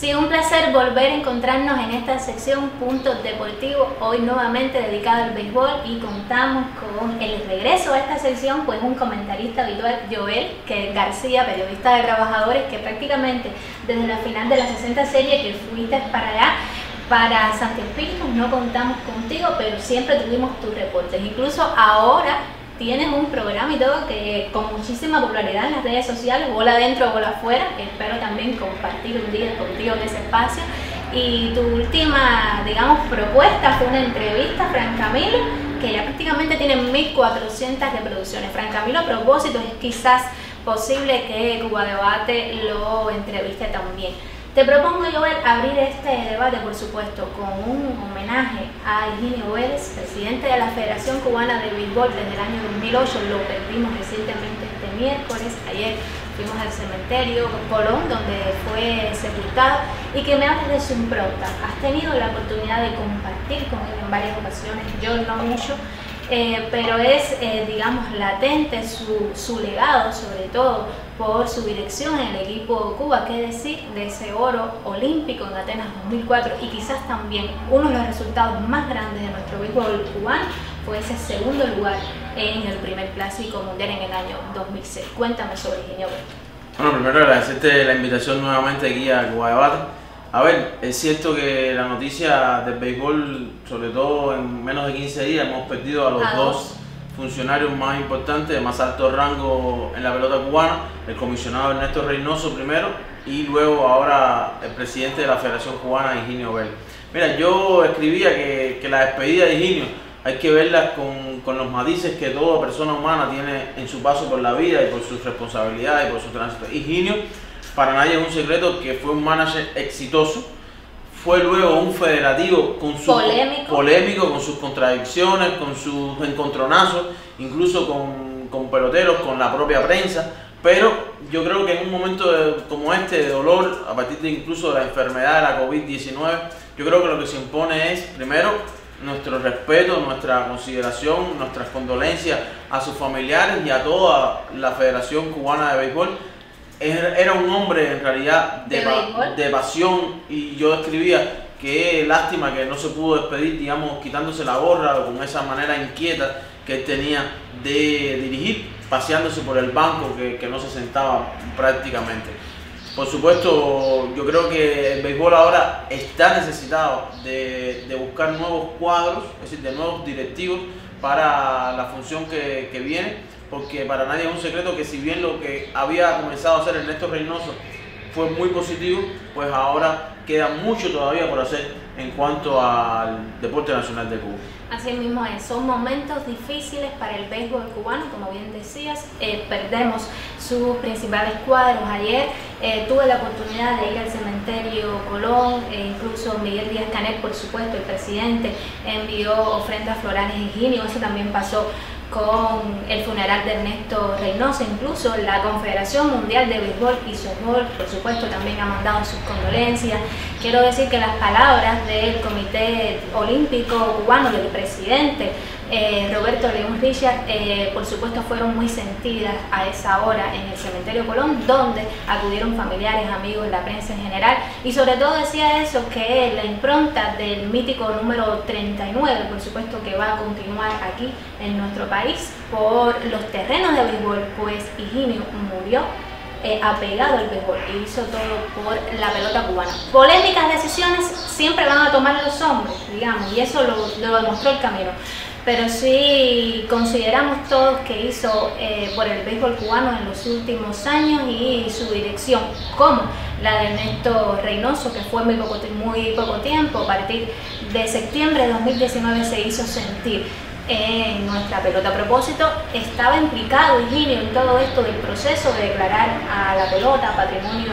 Sí, un placer volver a encontrarnos en esta sección Punto Deportivo, hoy nuevamente dedicado al béisbol, y contamos con el regreso a esta sección, pues un comentarista habitual, Joel García, periodista de Trabajadores, que prácticamente desde la final de la 60 serie que fuiste para allá, para Sancti Spíritus, no contamos contigo, pero siempre tuvimos tus reportes, incluso ahora tienes un programa y todo que con muchísima popularidad en las redes sociales, bola adentro, bola afuera. Espero también compartir un día contigo en ese espacio. Y tu última, digamos, propuesta fue una entrevista a Fran Camilo, que ya prácticamente tiene 1400 reproducciones. Fran Camilo, a propósito, es quizás posible que Cubadebate lo entreviste también. Te propongo, Joel, abrir este debate, por supuesto, con un homenaje a Eugenio Vélez, presidente de la Federación Cubana de Béisbol desde el año 2008, lo perdimos recientemente este miércoles, ayer fuimos al cementerio Colón, donde fue sepultado, y que me hables de su impronta. Has tenido la oportunidad de compartir con él en varias ocasiones, yo no mucho, pero es, digamos, latente su legado, sobre todo por su dirección en el equipo Cuba, qué decir de ese oro olímpico en Atenas 2004, y quizás también uno de los resultados más grandes de nuestro béisbol cubano fue ese segundo lugar en el primer Clásico Mundial en el año 2006. Cuéntame sobre Higinio Bell. Bueno, primero agradecerte la invitación nuevamente aquí a Cubadebate. A ver, es cierto que la noticia del béisbol, sobre todo en menos de 15 días, hemos perdido a los dos funcionarios más importantes, de más alto rango en la pelota cubana, el comisionado Ernesto Reynoso primero y luego ahora el presidente de la Federación Cubana, Higinio Bell. Mira, yo escribía que la despedida de Higinio hay que verla con los matices que toda persona humana tiene en su paso por la vida y por sus responsabilidades y por su tránsito. Higinio, para nadie es un secreto que fue un manager exitoso, fue luego un federativo con su polémico, con sus contradicciones, con sus encontronazos, incluso con peloteros, con la propia prensa, pero yo creo que en un momento como este de dolor, a partir de incluso de la enfermedad de la COVID-19, yo creo que lo que se impone es, primero, nuestro respeto, nuestra consideración, nuestras condolencias a sus familiares y a toda la Federación Cubana de Béisbol. Era un hombre en realidad de pasión, y yo escribía que lástima que no se pudo despedir, digamos, quitándose la gorra o con esa manera inquieta que él tenía de dirigir, paseándose por el banco que no se sentaba prácticamente. Por supuesto, yo creo que el béisbol ahora está necesitado de buscar nuevos cuadros, es decir, de nuevos directivos para la función que viene. Porque para nadie es un secreto que si bien lo que había comenzado a hacer Ernesto Reynoso fue muy positivo, pues ahora queda mucho todavía por hacer en cuanto al deporte nacional de Cuba. Así mismo es, son momentos difíciles para el béisbol cubano, como bien decías, perdemos sus principales cuadros. Ayer tuve la oportunidad de ir al cementerio Colón, incluso Miguel Díaz-Canel, por supuesto, el presidente, envió ofrendas florales a Higinio, eso también pasó con el funeral de Ernesto Reynoso. Incluso la Confederación Mundial de Béisbol y Softball, por supuesto, también ha mandado sus condolencias. Quiero decir que las palabras del Comité Olímpico Cubano, del presidente Roberto León Richard, por supuesto fueron muy sentidas a esa hora en el cementerio Colón, donde acudieron familiares, amigos, la prensa en general, y sobre todo decía eso, que la impronta del mítico número 39, por supuesto que va a continuar aquí en nuestro país por los terrenos de béisbol, pues Higinio murió apegado al béisbol y hizo todo por la pelota cubana. Polémicas decisiones siempre van a tomar los hombres, digamos, y eso lo demostró el camino. Pero sí consideramos todos que hizo por el béisbol cubano en los últimos años, y su dirección, como la de Ernesto Reynoso, que fue muy poco tiempo, a partir de septiembre de 2019 se hizo sentir en nuestra pelota. A propósito, estaba implicado Higinio en todo esto del proceso de declarar a la pelota patrimonio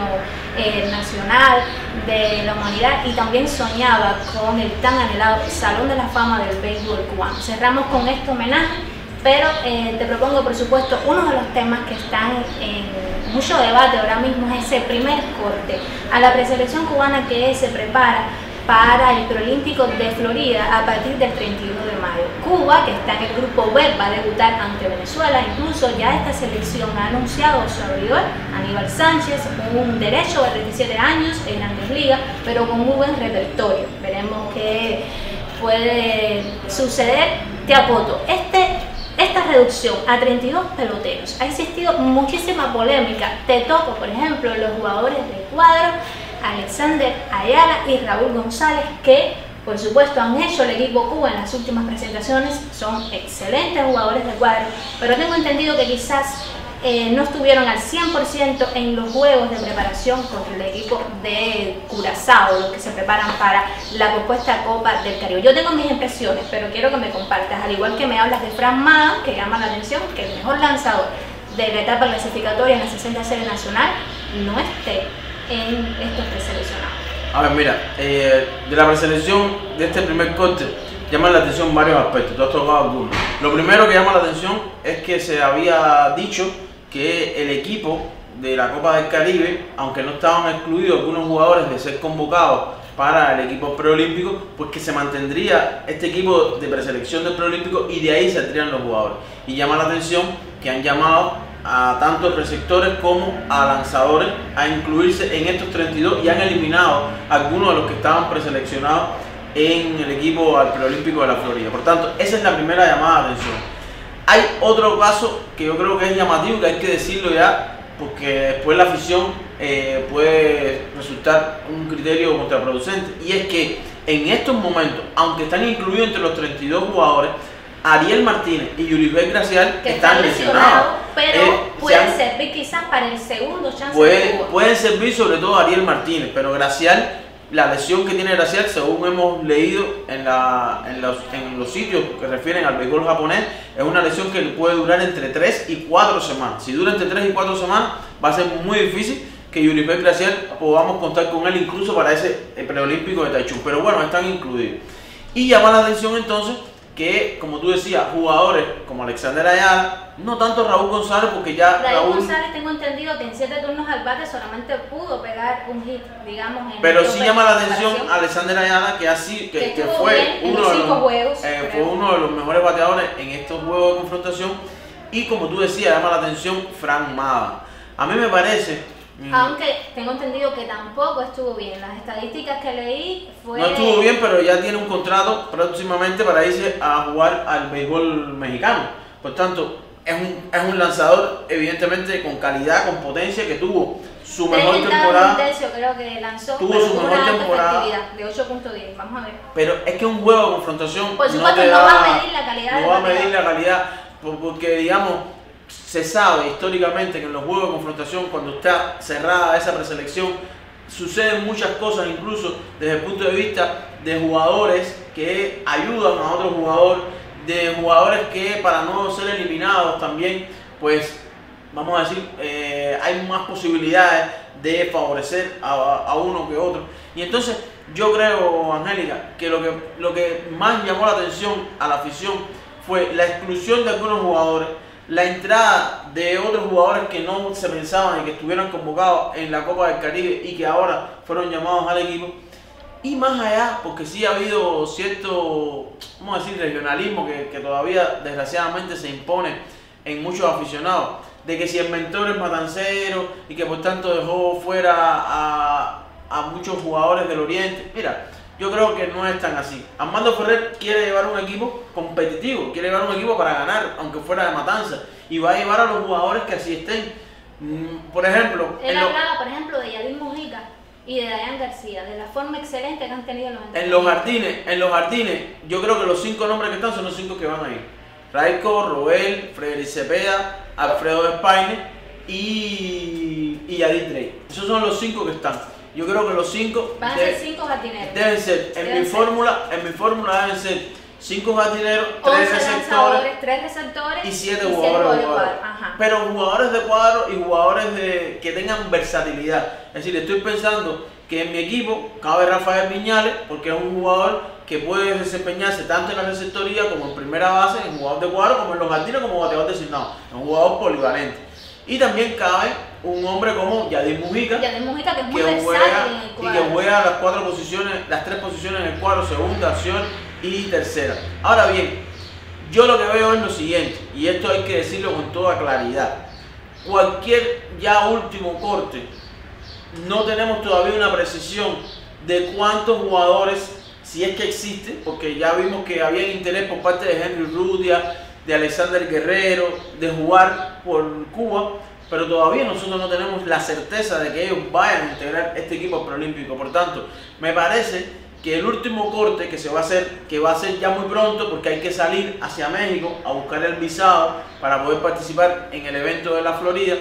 nacional de la humanidad, y también soñaba con el tan anhelado Salón de la Fama del Béisbol Cubano. Cerramos con este homenaje, pero te propongo, por supuesto, uno de los temas que están en mucho debate ahora mismo es ese primer corte a la preselección cubana que se prepara para el Preolímpico de Florida a partir del 31 de mayo. Cuba, que está en el grupo B, va a debutar ante Venezuela. Incluso ya esta selección ha anunciado su abridor, Aníbal Sánchez, un derecho de 37 años en Grandes Ligas, pero con muy buen repertorio. Veremos qué puede suceder. Te apoto, esta reducción a 32 peloteros. Ha existido muchísima polémica. Te toco, por ejemplo, los jugadores de cuadro, Alexander Ayala y Raúl González, que por supuesto han hecho el equipo Cuba en las últimas presentaciones, son excelentes jugadores de cuadro, pero tengo entendido que quizás no estuvieron al 100% en los juegos de preparación contra el equipo de Curazao, los que se preparan para la propuesta Copa del Caribe. Yo tengo mis impresiones, pero quiero que me compartas, al igual que me hablas de Fran Camilo, que llama la atención, que el mejor lanzador de la etapa clasificatoria en la 60 Serie Nacional no esté en estos preseleccionados. A ver, mira, de la preselección de este primer corte llama la atención varios aspectos, tú has tocado algunos. Lo primero que llama la atención es que se había dicho que el equipo de la Copa del Caribe, aunque no estaban excluidos algunos jugadores de ser convocados para el equipo preolímpico, pues que se mantendría este equipo de preselección del preolímpico y de ahí saldrían los jugadores. Y llama la atención que han llamado a tanto receptores como a lanzadores a incluirse en estos 32 y han eliminado a algunos de los que estaban preseleccionados en el equipo al preolímpico de la Florida. Por tanto, esa es la primera llamada de atención. Hay otro caso que yo creo que es llamativo, que hay que decirlo ya, porque después la afición puede resultar un criterio contraproducente, y es que en estos momentos, aunque están incluidos entre los 32 jugadores, Ariel Martínez y Yurisbel Gracial están lesionados, pero pueden servir quizás para el segundo chance. Pueden servir sobre todo a Ariel Martínez, pero Gracial, la lesión que tiene Gracial, según hemos leído en los sitios que refieren al béisbol japonés, es una lesión que puede durar entre 3 y 4 semanas. Si dura entre 3 y 4 semanas, va a ser muy difícil que Yurisbel Gracial podamos contar con él incluso para ese preolímpico de Taichung, pero bueno, están incluidos. Y llama la atención entonces que, como tú decías, jugadores como Alexander Ayala, no tanto Raúl González, porque ya Raúl González tengo entendido que en 7 turnos al bate solamente pudo pegar un hit, digamos. Pero sí llama la atención Alexander Ayala, que fue uno de los mejores bateadores en estos juegos de confrontación. Y como tú decías, llama la atención Fran Camilo. A mí me parece... Aunque tengo entendido que tampoco estuvo bien, las estadísticas que leí fue... No estuvo bien, pero ya tiene un contrato próximamente para irse a jugar al béisbol mexicano. Por tanto, es un lanzador evidentemente con calidad, con potencia, que tuvo su mejor temporada. Creo que lanzó, tuvo su mejor temporada de 8.10, vamos a ver. Pero es que un juego de confrontación, por supuesto, no va a medir la calidad. No va a medir la calidad, porque digamos... Se sabe históricamente que en los juegos de confrontación, cuando está cerrada esa preselección, suceden muchas cosas, incluso desde el punto de vista de jugadores que ayudan a otro jugador, de jugadores que para no ser eliminados también, pues vamos a decir, hay más posibilidades de favorecer a uno que otro. Y entonces yo creo, Angélica, que lo que más llamó la atención a la afición fue la exclusión de algunos jugadores, la entrada de otros jugadores que no se pensaban y que estuvieran convocados en la Copa del Caribe y que ahora fueron llamados al equipo. Y más allá, porque sí ha habido cierto, vamos a decir, regionalismo que todavía desgraciadamente se impone en muchos aficionados, de que si el mentor es matancero y que por tanto dejó fuera a muchos jugadores del oriente. Mira, yo creo que no es tan así. Armando Ferrer quiere llevar un equipo competitivo, quiere llevar un equipo para ganar, aunque fuera de Matanzas, y va a llevar a los jugadores que así estén. Por ejemplo... Él hablaba, por ejemplo, de Yadín Mojica y de Dayan García, de la forma excelente que han tenido los entrenadores. En los jardines, yo creo que los 5 nombres que están son los 5 que van a ir. Raico, Roel, Frederic Cepeda, Alfredo España y Yadín Drey. Esos son los 5 que están. Yo creo que los 5 van a ser 5 jardineros. Deben ser, en mi fórmula deben ser 5 jardineros, 3 receptores y 7 jugadores de cuadro. Pero jugadores de cuadro y jugadores que tengan versatilidad. Es decir, estoy pensando que en mi equipo cabe Rafael Viñales, porque es un jugador que puede desempeñarse tanto en la receptoría como en primera base, en jugador de cuadro, como en los jardines, como bateador designado. Es un jugador polivalente. Y también cabe un hombre como Yadier Mujica, que es muy versátil en el cuadro. Y que juega las cuatro posiciones, las tres posiciones en el cuadro, segunda, acción y tercera. Ahora bien, yo lo que veo es lo siguiente, y esto hay que decirlo con toda claridad. Cualquier ya último corte, no tenemos todavía una precisión de cuántos jugadores, si es que existe, porque ya vimos que había interés por parte de Henry Rudia, de Alexander Guerrero, de jugar por Cuba, pero todavía nosotros no tenemos la certeza de que ellos vayan a integrar este equipo preolímpico. Por tanto, me parece que el último corte que se va a hacer, que va a ser ya muy pronto, porque hay que salir hacia México a buscar el visado para poder participar en el evento de la Florida,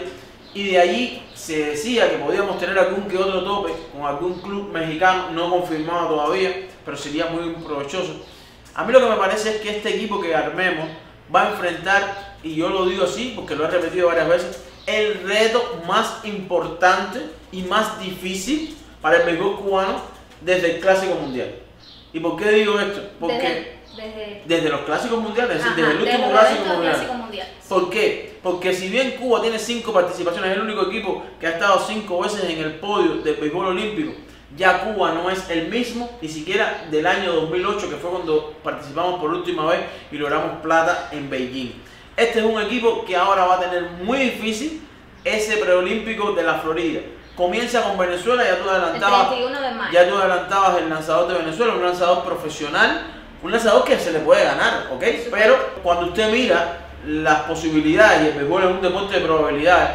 y de allí se decía que podíamos tener algún que otro tope con algún club mexicano, no confirmado todavía, pero sería muy provechoso. A mí lo que me parece es que este equipo que armemos va a enfrentar, y yo lo digo así porque lo he repetido varias veces, el reto más importante y más difícil para el béisbol cubano desde el Clásico Mundial. ¿Y por qué digo esto? Porque desde los Clásicos Mundiales, ajá, es decir, desde el último clásico mundial. ¿Por qué? Porque si bien Cuba tiene 5 participaciones, es el único equipo que ha estado 5 veces en el podio del béisbol olímpico, ya Cuba no es el mismo, ni siquiera del año 2008, que fue cuando participamos por última vez y logramos plata en Beijing. Este es un equipo que ahora va a tener muy difícil ese preolímpico de la Florida. Comienza con Venezuela, ya tú adelantabas el lanzador de Venezuela, un lanzador profesional, un lanzador que se le puede ganar, ¿ok? Pero cuando usted mira las posibilidades, y el béisbol es un deporte de probabilidades,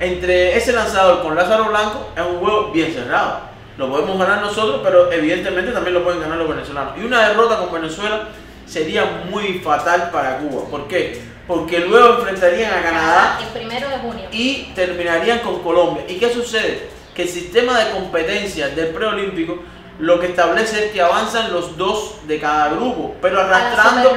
entre ese lanzador con Lázaro Blanco es un juego bien cerrado. Lo podemos ganar nosotros, pero evidentemente también lo pueden ganar los venezolanos. Y una derrota con Venezuela sería muy fatal para Cuba. ¿Por qué? Porque luego enfrentarían a Canadá el 1 de junio. Y terminarían con Colombia. ¿Y qué sucede? Que el sistema de competencia del preolímpico lo que establece es que avanzan los 2 de cada grupo, pero arrastrando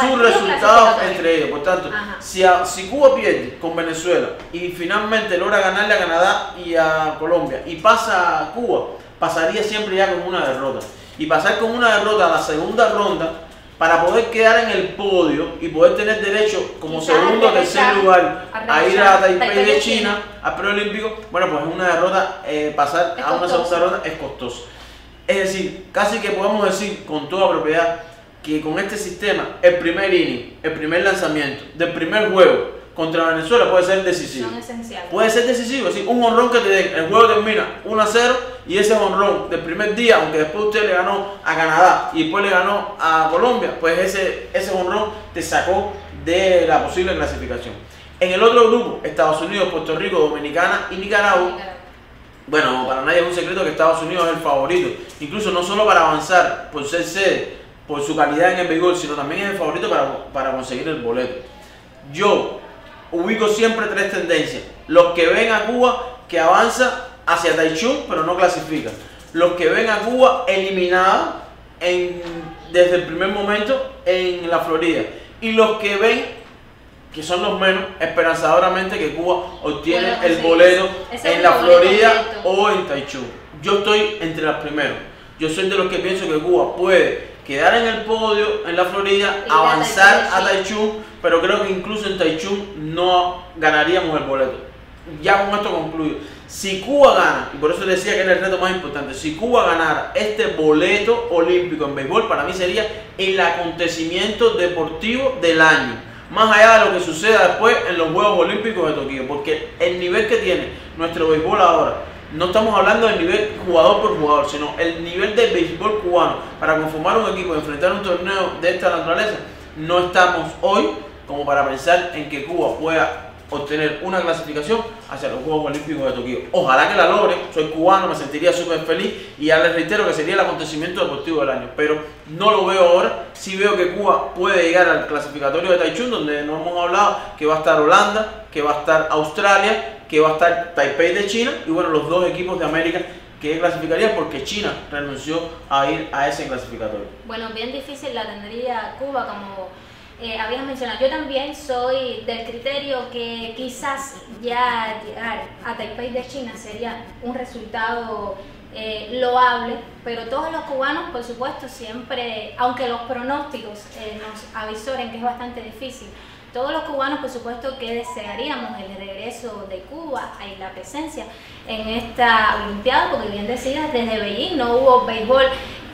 sus resultados entre ellos. Por tanto, si Cuba pierde con Venezuela y finalmente logra ganarle a Canadá y a Colombia y pasa a Cuba, pasaría siempre ya con una derrota. Y pasar con una derrota a la segunda ronda, para poder quedar en el podio y poder tener derecho como segundo o tercer lugar a ir a Taipei de China, al preolímpico, bueno, pues una derrota, pasar a una segunda ronda es costoso. Es decir, casi que podemos decir con toda propiedad que con este sistema, el primer inning, el primer lanzamiento del primer juego contra Venezuela puede ser decisivo. Puede ser decisivo, es decir, un honrón que te den, el juego termina 1-0 y ese honrón del primer día, aunque después usted le ganó a Canadá y después le ganó a Colombia, pues ese honrón te sacó de la posible clasificación. En el otro grupo, Estados Unidos, Puerto Rico, Dominicana y Nicaragua, bueno, para nadie es un secreto que Estados Unidos es el favorito, incluso no solo para avanzar por ser sede, por su calidad en el béisbol, sino también es el favorito para conseguir el boleto. Yo ubico siempre 3 tendencias: los que ven a Cuba que avanza hacia Taichung pero no clasifica, los que ven a Cuba eliminada desde el primer momento en la Florida, y los que ven, que son los menos, esperanzadoramente que Cuba obtiene el boleto en la Florida o en Taichung. Yo estoy entre los primeros, yo soy de los que pienso que Cuba puede quedar en el podio en la Florida, avanzar a Taichung, pero creo que incluso en Taichung no ganaríamos el boleto. Ya con esto concluyo. Si Cuba gana, y por eso decía que era el reto más importante, si Cuba ganara este boleto olímpico en béisbol, para mí sería el acontecimiento deportivo del año, más allá de lo que suceda después en los Juegos Olímpicos de Tokio, porque el nivel que tiene nuestro béisbol ahora, no estamos hablando del nivel jugador por jugador, sino el nivel del béisbol cubano para conformar un equipo y enfrentar un torneo de esta naturaleza. No estamos hoy como para pensar en que Cuba pueda obtener una clasificación hacia los Juegos Olímpicos de Tokio. Ojalá que la logre, soy cubano, me sentiría súper feliz y ya les reitero que sería el acontecimiento deportivo del año, pero no lo veo ahora. Sí veo que Cuba puede llegar al clasificatorio de Taichung, donde nos hemos hablado que va a estar Holanda, que va a estar Australia, que va a estar Taipei de China y bueno, los 2 equipos de América que clasificarían porque China renunció a ir a ese clasificatorio. Bueno, bien difícil la tendría Cuba, como habías mencionado. Yo también soy del criterio que quizás ya llegar a Taipei de China sería un resultado loable, pero todos los cubanos, por supuesto, siempre, aunque los pronósticos nos avisoren que es bastante difícil, Todos los cubanos, por supuesto, que desearíamos el regreso de Cuba y la presencia en esta Olimpiada, porque bien decías, desde Beijing no hubo béisbol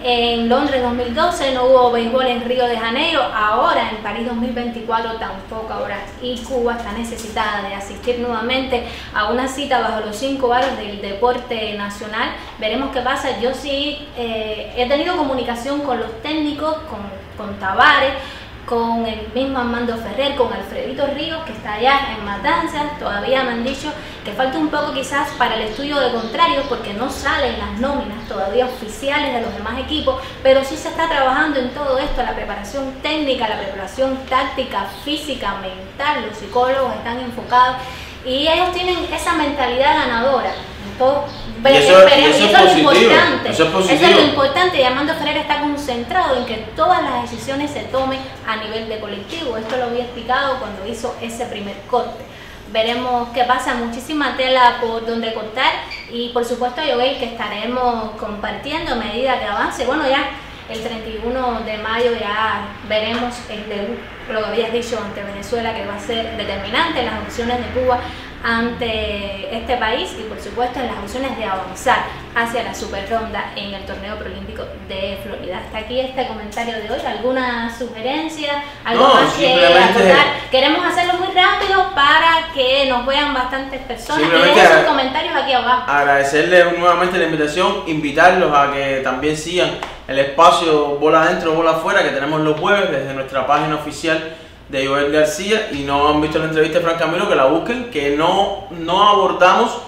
en Londres 2012, no hubo béisbol en Río de Janeiro, ahora en París 2024 tampoco habrá. Y Cuba está necesitada de asistir nuevamente a una cita bajo los 5 varos del deporte nacional. Veremos qué pasa. Yo sí he tenido comunicación con los técnicos, con Tavares, con el mismo Armando Ferrer, con Alfredito Ríos, que está allá en Matanzas. Todavía me han dicho que falta un poco quizás para el estudio de contrarios, porque no salen las nóminas todavía oficiales de los demás equipos, pero sí se está trabajando en todo esto, la preparación técnica, la preparación táctica, física, mental. Los psicólogos están enfocados y ellos tienen esa mentalidad ganadora. Eso es lo importante, y Armando Ferrer está concentrado en que todas las decisiones se tomen a nivel de colectivo. Esto lo había explicado cuando hizo ese primer corte. Veremos qué pasa, muchísima tela por donde cortar, y por supuesto Joel, que estaremos compartiendo a medida que avance. Bueno, ya el 31 de mayo ya veremos el debut, lo que habías dicho, ante Venezuela, que va a ser determinante en las opciones de Cuba ante este país, y por supuesto en las opciones de avanzar hacia la super ronda en el torneo preolímpico de Florida. Hasta aquí este comentario de hoy. ¿Alguna sugerencia? ¿Algo más que acotar? Queremos hacerlo muy rápido para que nos vean bastantes personas. Y dejen sus comentarios aquí abajo. Agradecerles nuevamente la invitación, invitarlos a que también sigan el espacio Bola Adentro, Bola Afuera, que tenemos los jueves desde nuestra página oficial de Joel García, y no han visto la entrevista de Fran Camilo, que la busquen, que no abordamos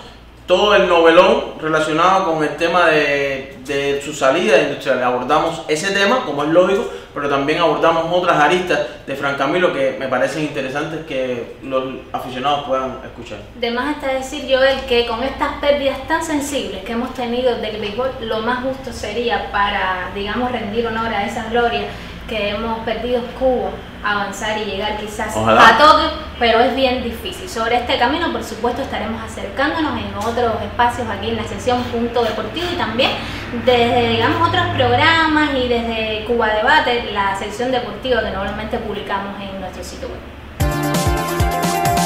todo el novelón relacionado con el tema de su salida de industrial. Abordamos ese tema, como es lógico, pero también abordamos otras aristas de Fran Camilo que me parecen interesantes que los aficionados puedan escuchar. De más está decir, Joel, que con estas pérdidas tan sensibles que hemos tenido del béisbol, lo más justo sería, para, digamos, rendir honor a esa gloria que hemos perdido, Cuba avanzar y llegar quizás a Tokio, pero es bien difícil. Sobre este camino, por supuesto, estaremos acercándonos en otros espacios aquí en la sección Punto Deportivo, y también desde, digamos, otros programas y desde Cubadebate, la sección deportiva que normalmente publicamos en nuestro sitio web.